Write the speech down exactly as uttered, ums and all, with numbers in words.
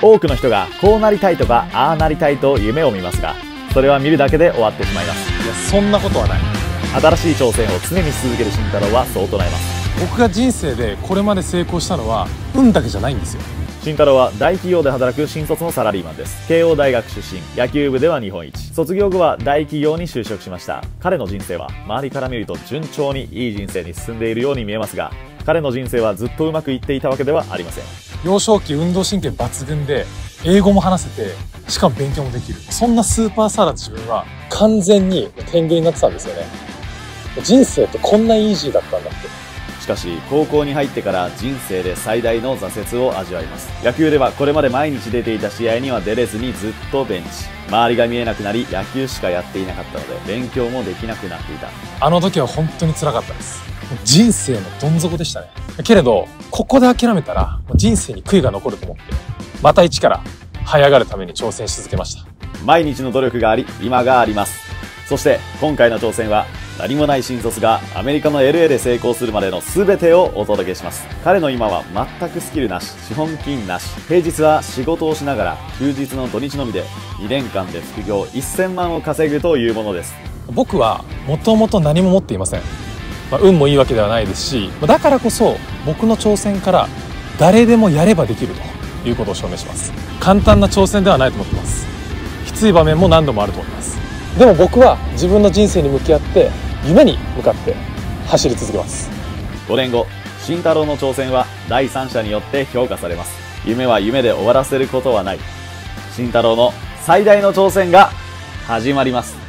多くの人がこうなりたいとかああなりたいと夢を見ますが、それは見るだけで終わってしまいます。いや、そんなことはない。新しい挑戦を常に続ける慎太郎はそう唱えます。僕が人生でこれまで成功したのは運だけじゃないんですよ。慎太郎は大企業で働く新卒のサラリーマンです。慶応大学出身、野球部では日本一、卒業後は大企業に就職しました。彼の人生は周りから見ると順調にいい人生に進んでいるように見えますが、彼の人生はずっとうまくいっていたわけではありません。幼少期運動神経抜群で、英語も話せて、しかも勉強もできる、そんなスーパースターだった自分は完全に天狗になってたんですよね。人生ってこんなイージーだったんだって。しかし高校に入ってから人生で最大の挫折を味わいます。野球ではこれまで毎日出ていた試合には出れずにずっとベンチ、周りが見えなくなり野球しかやっていなかったので勉強もできなくなっていた。あの時は本当に辛かったです。人生のどん底でしたね。けれどここで諦めたら人生に悔いが残ると思って、また一から這い上がるために挑戦し続けました。毎日の努力があり今があります。そして今回の挑戦は何もない新卒がアメリカの エルエー で成功するまでの全てをお届けします。彼の今は全くスキルなし、資本金なし、平日は仕事をしながら休日の土日のみでにねんかんで副業せんまんを稼ぐというものです。僕はもともと何も持っていません。まあ、運もいいわけではないですし、だからこそ僕の挑戦から誰でもやればできるということを証明します。簡単な挑戦ではないと思っています。きつい場面も何度もあると思います。でも僕は自分の人生に向き合って夢に向かって走り続けます。ごねんご、慎太郎の挑戦は第三者によって評価されます。夢は夢で終わらせることはない。慎太郎の最大の挑戦が始まります。